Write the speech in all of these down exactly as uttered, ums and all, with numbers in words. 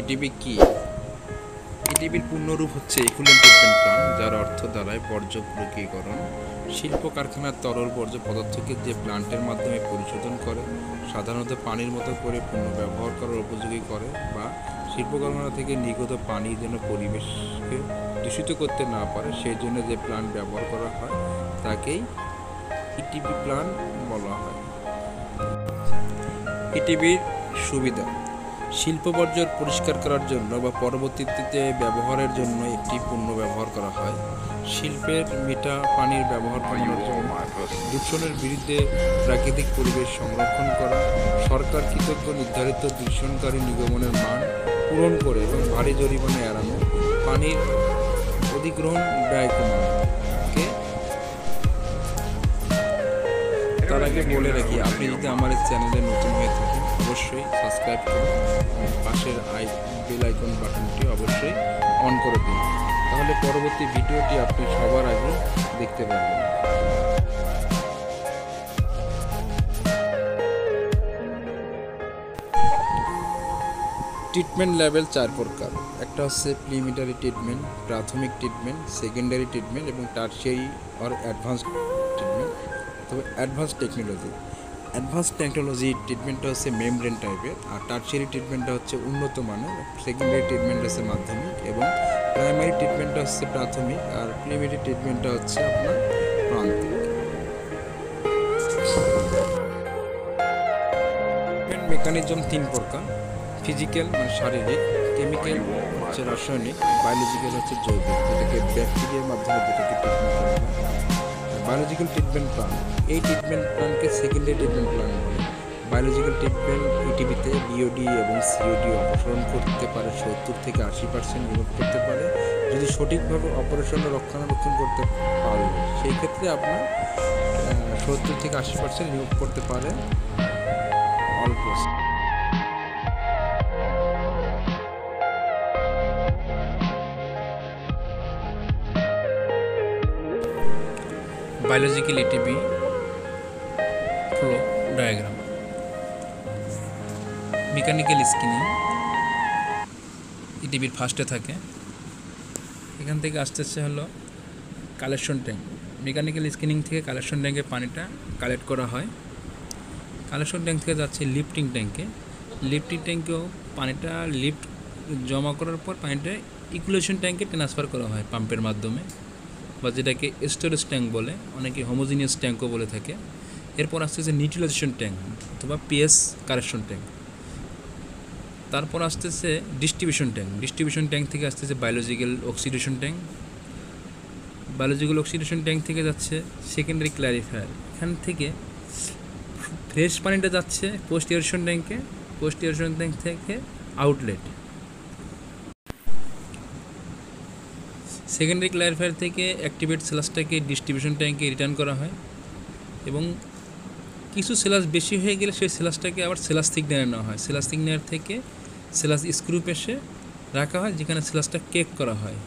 ATP কি? এটিপির পূর্ণরূপ হচ্ছে একুইভ্যালেন্ট ট্রিটমেন্ট প্ল্যান্ট, যার অর্থ দ্বারায় বর্জ্য প্রক্রিয়াকরণ। শিল্প কারখানার তরল বর্জ্য পদার্থকে যে প্ল্যান্টের মাধ্যমে পরিশোধন করে, সাধারণত পানির মতো করে পুনঃ ব্যবহার করার উপযোগী করে বা শিল্প কারখানা থেকে নির্গত পানি যেন পরিবেশকে দূষিত করতে না পারে সেই জন্য যে প্ল্যান্ট ব্যবহার করা হয় তাকেই ইটিপি প্ল্যান্ট বলা হয়। ইটিপির সুবিধা, শিল্প বর্জ্য পরিষ্কার করার জন্য বা পরবর্তীতে ব্যবহারের জন্য একটি পণ্য ব্যবহার করা হয়। শিল্পের মিঠা পানির ব্যবহার কমানোর জন্য, দূষণের বিরুদ্ধে প্রাকৃতিক পরিবেশ সংরক্ষণ করা, সরকার কর্তৃক নির্ধারিত দূষণকারী নিগমনের মান পূরণ করে এবং ভারী জরিমানা এড়ানো, পানির অধিগ্রহণ ব্যয় কমানো। তার আগে বলে রাখি, আপনি যদি আমার এই চ্যানেলে নতুন হয়ে থাকেন অবশ্যই সাবস্ক্রাইব করুন এবং পাশের আই বেল আইকন বাটনটি অবশ্যই অন করে দিন, তাহলে পরবর্তী ভিডিওটি আপনি সবার আগে দেখতে পাবেন। ট্রিটমেন্ট লেভেল চার প্রকার, একটা হচ্ছে প্রিলিমিনারি ট্রিটমেন্ট, প্রাথমিক ট্রিটমেন্ট, সেকেন্ডারি ট্রিটমেন্ট এবং টারশিয়ারি আর অ্যাডভান্স ট্রিটমেন্ট। তবে অ্যাডভান্স টেকনোলজি অ্যাডভান্স টেকনোলজি ট্রিটমেন্টটা হচ্ছে মেমব্রেন টাইপের, আর টারশিয়ারি ট্রিটমেন্টটা হচ্ছে উন্নত মানের। সেকেন্ডারি ট্রিটমেন্টটা হচ্ছে মাধ্যমিক এবং প্রাইমারি ট্রিটমেন্টটা হচ্ছে প্রাথমিক, আর প্রিলিমিনারি ট্রিটমেন্টটা হচ্ছে আপনার প্রান্তিক। ট্রিটমেন্ট মেকানিজম তিন প্রকার, ফিজিক্যাল মানে শারীরিক, কেমিক্যাল হচ্ছে রাসায়নিক, বায়োলজিক্যাল হচ্ছে জৈবিক, যেটাকে ব্যাকটেরিয়ার মাধ্যমে যেটাকে ট্রিটমেন্ট করা হয়। বায়োলজিক্যাল ট্রিটমেন্ট প্ল্যান, এই ট্রিটমেন্ট প্ল্যানকে সেকেন্ডারি ট্রিটমেন্ট প্ল্যান বলে। বায়োলজিক্যাল ট্রিটমেন্ট ইটিপিতে বিওডি এবং সিওডি অপসারণ করতে পারে সত্তর থেকে আশি পার্সেন্ট নিয়োগ করতে পারে যদি সঠিকভাবে অপারেশন রক্ষণাবেক্ষণ করতে পারে, সেই ক্ষেত্রে আপনার সত্তর থেকে আশি পার্সেন্ট নিয়োগ করতে পারে অল্প। Biological ETP flow diagram, mechanical screening ETP फार्स्टे थाके एखान थेके आस्ते आस्ते हलो कलेक्शन टैंक, मेकानिकल स्किनिंग थेके कलेक्शन टैंके पानीटा कलेक्ट करा हय, कलेक्शन टैंक थेके जाच्छे लिफ्टिंग टैंके, लिफ्टिंग टैंकेओ पानीटा लिफ्ट जमा करार पर पानीटा इकुलेशन टैंके ट्रांसफार करा हय पाम्पेर माध्यमे বা যেটাকে স্টোরেজ ট্যাঙ্ক বলে, অনেকে হোমোজিনিয়াস ট্যাঙ্কও বলে থাকে। এরপর আসছে যে নিউট্রিলাইজেশন ট্যাঙ্ক অথবা পিএস কারেকশন ট্যাঙ্ক, তারপর আসতেছে ডিস্ট্রিবিউশন ট্যাঙ্ক, ডিস্ট্রিবিউশন ট্যাঙ্ক থেকে আসতেছে biological oxidation tank, biological oxidation tank থেকে যাচ্ছে সেকেন্ডারি ক্লারিফায়ার, এখান থেকে ফ্রেশ পানিটা যাচ্ছে পোস্ট এয়ারেশন ট্যাঙ্কে, পোস্ট এয়ারেশন ট্যাঙ্ক থেকে আউটলেট। সেকেন্ডারি ক্লারিফায়ার থেকে অ্যাক্টিভেট সেলাসটাকে ডিস্ট্রিবিউশন ট্যাঙ্কে রিটার্ন করা হয় এবং কিছু সেলাস বেশি হয়ে গেলে সেই সেলাসটাকে আবার সেলাস থিকনারে নেওয়া হয়, সেলাস থিকনার থেকে সেলাস স্ক্রু পেশে রাখা হয় যেখানে সেলাসটা কেক করা হয়।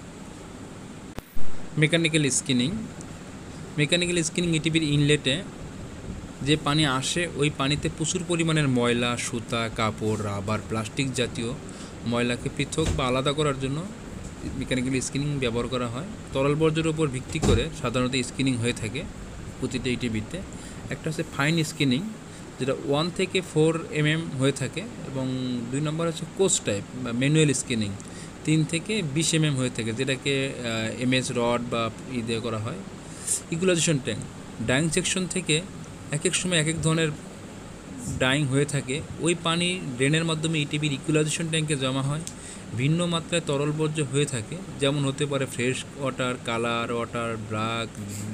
মেকানিক্যাল স্কিনিং, মেকানিক্যাল স্কিনিং ইটিপির ইনলেটে যে পানি আসে ওই পানিতে প্রচুর পরিমাণের ময়লা, সুতা, কাপড়, রাবার, প্লাস্টিক জাতীয় ময়লাকে পৃথক বা আলাদা করার জন্য মেকানিক্যাল স্ক্রিনিং ব্যবহার করা হয়। তরল বর্জ্যের উপর ভিত্তি করে সাধারণত স্ক্রিনিং হয়ে থাকে প্রতিটা ইটিভিতে। একটা হচ্ছে ফাইন স্ক্রিনিং যেটা ওয়ান থেকে ফোর এম এম হয়ে থাকে, এবং দুই নম্বর হচ্ছে কোচ টাইপ বা ম্যানুয়াল স্ক্রিনিং তিন থেকে বিশ এম এম হয়ে থাকে, যেটাকে এম এস রড বা ই দিয়ে করা হয়। ইকুলাইজেশন ট্যাঙ্ক, ডাইং সেকশন থেকে এক এক সময় এক এক ধরনের ডাইং হয়ে থাকে, ওই পানি ড্রেনের মাধ্যমে ইটিভির ইকুলাইজেশন ট্যাঙ্কে জমা হয়। ভিন্ন মাত্রায় তরল বর্জ্য হয়ে থাকে, যেমন হতে পারে fresh water, colour water, black,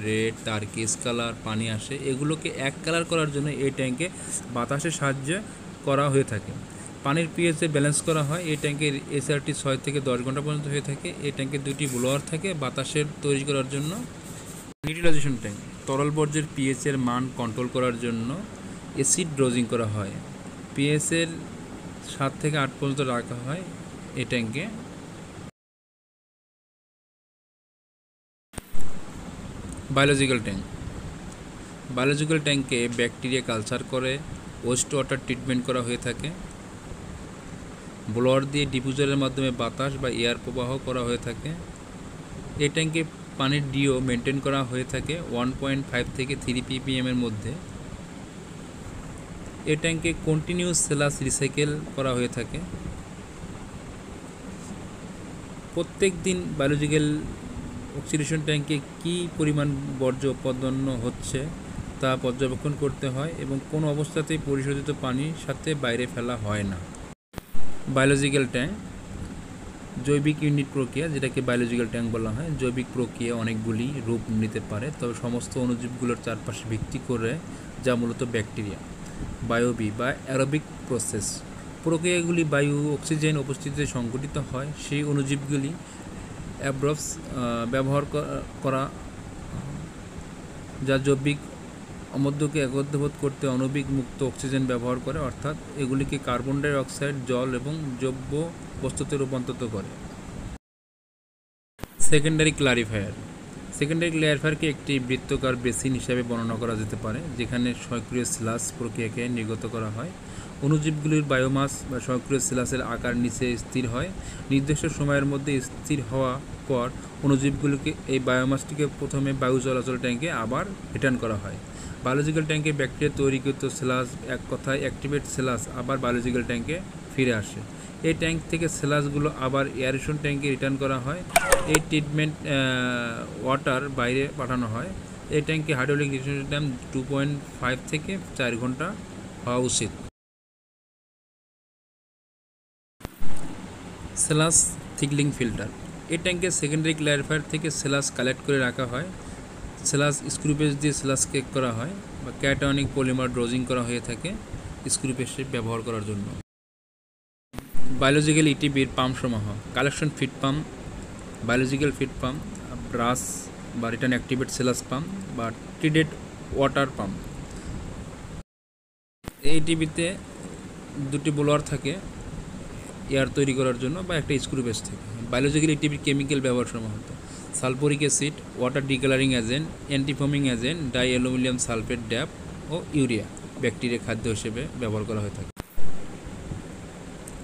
red, Turkish colour পানি আসে, এগুলোকে এক কালার করার জন্য এই ট্যাঙ্কে বাতাসের সাহায্যে করা হয়ে থাকে। পানির পিএইচে ব্যালেন্স করা হয়, এই ট্যাঙ্কের এসআরটি ছয় থেকে দশ ঘন্টা পর্যন্ত হয়ে থাকে। এই ট্যাঙ্কে দুটি ব্লোয়ার থাকে বাতাসের তৈরি করার জন্য। নিউট্রিলাইজেশন ট্যাঙ্ক, তরল বর্জ্যের পিএইচের মান কন্ট্রোল করার জন্য অ্যাসিড ডোজিং করা হয়, পিএইচের সাত থেকে আট পর্যন্ত রাখা হয় এই ট্যাঙ্কে। বায়োলজিক্যাল ট্যাঙ্ক, বায়োলজিক্যাল ট্যাঙ্কে ব্যাকটেরিয়া কালচার করে ওয়েস্ট ওয়াটার ট্রিটমেন্ট করা হয়ে থাকে। ব্লোয়ার দিয়ে ডিফিউজারের মাধ্যমে বাতাস বা এয়ার প্রবাহ করা হয়ে থাকে। এই ট্যাঙ্কে পানির ডিও মেনটেন করা হয়ে থাকে এক পয়েন্ট পাঁচ থেকে তিন পিপিএম এর মধ্যে। এই ট্যাঙ্কে কন্টিনিউয়াস সেলাস রিসাইকেল করা হয়ে থাকে। প্রত্যেক দিন বায়োলজিক্যাল অক্সিডেশন ট্যাঙ্কে কী পরিমাণ বর্জ্য উৎপাদন হচ্ছে তা পর্যবেক্ষণ করতে হয় এবং কোনো অবস্থাতেই পরিশোধিত পানির সাথে বাইরে ফেলা হয় না। বায়োলজিক্যাল ট্যাঙ্ক জৈবিক ইউনিট প্রক্রিয়া, যেটাকে বায়োলজিক্যাল ট্যাঙ্ক বলা হয়। জৈবিক প্রক্রিয়া অনেকগুলি রূপ নিতে পারে, তবে সমস্ত অণুজীবগুলোর চারপাশে ভিত্তি করে, যা মূলত ব্যাকটেরিয়া। বায়োবি বা অ্যারোবিক প্রসেস প্রক্রিয়াগুলি বায়ু অক্সিজেন উপস্থিতিতে সংঘটিত হয়। সেই অণুজীবগুলি অ্যাব্রবস ব্যবহার করা, যা জৈবিক অমদ্যকে একত্রবোধ করতে অণুবীক মুক্ত অক্সিজেন ব্যবহার করে, অর্থাৎ এগুলিকে কার্বন ডাই অক্সাইড, জল এবং জৈব বস্তুতে রূপান্তরিত করে। সেকেন্ডারি ক্লারিফায়ার সেকেন্ডারি ক্লারিফায়ারকে একটি বৃত্তাকার বেসিন হিসাবে বর্ণনা করা যেতে পারে, যেখানে সক্রিয় স্লাস প্রক্রিয়াকে নির্গত করা হয়। অণুজীবগুলির বায়োমাস বা সক্রিয় স্লাসের আকার নিচে স্থির হয়। নির্দিষ্ট সময়ের মধ্যে স্থির হওয়া পর অণুজীবগুলিকে এই বায়োমাসটিকে প্রথমে বায়ু চলাচল ট্যাঙ্কে আবার রিটার্ন করা হয়। বায়োলজিক্যাল ট্যাঙ্কে ব্যাকটেরিয়া তৈরিকৃত স্লাস, এক কথায় অ্যাক্টিভেট স্লাস, আবার বায়োলজিক্যাল ট্যাঙ্কে ফিরে আসে। এই ট্যাঙ্ক থেকে স্লাসগুলো আবার এয়ারেশন ট্যাঙ্কে রিটার্ন করা হয়। এই ট্রিটমেন্ট ওয়াটার বাইরে পাঠানো হয়। এই ট্যাঙ্কে hydraulic retention time two point five থেকে চার ঘন্টা হওয়া উচিত। স্লাস থিকলিং ফিল্টার, এই ট্যাঙ্কে সেকেন্ডারি ক্লারিফায়ার থেকে স্লাস কালেক্ট করে রাখা হয়। স্লাস স্ক্রুপেজ দিয়ে স্লাস কেক করা হয় বা ক্যাটায়নিক পলিমার ড্রোজিং করা হয়ে থাকে স্ক্রুপেজ ব্যবহার করার জন্য। বায়োলজিক্যাল ইটিপির পাম্পসমূহ collection feed pump, biological feed pump, ব্রাস বা রিটার্ন অ্যাক্টিভেট স্লাস পাম্প বা ট্রিটেড ওয়াটার পাম্প। এই ইটিপিতে দুটি ব্লোয়ার থাকে এয়ার তৈরি করার জন্য বা একটা স্ক্রুপেজ থাকে। বায়োলজিক্যাল ইটিপির কেমিক্যাল ব্যবহার সম্ভবত sulphuric acid, water decolouring agent, antifoaming agent, di aluminium sulphate, DAP ও ইউরিয়া ব্যাকটেরিয়া খাদ্য হিসেবে ব্যবহার করা হয়ে থাকে।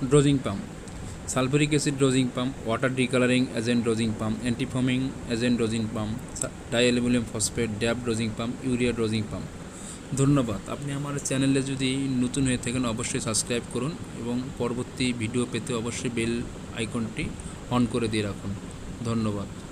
Dosing pump sulphuric acid dosing pump, water decolouring agent dosing pump, antifoaming agent dosing pump, di aluminium phosphate, DAP dosing pump, urea dosing pump. ধন্যবাদ। আপনি আমার চ্যানেলে যদি নতুন হয়ে থাকেন অবশ্যই সাবস্ক্রাইব করুন এবং পরবর্তী ভিডিও পেতে অবশ্যই বেল আইকনটি অন করে দিয়ে রাখুন। ধন্যবাদ।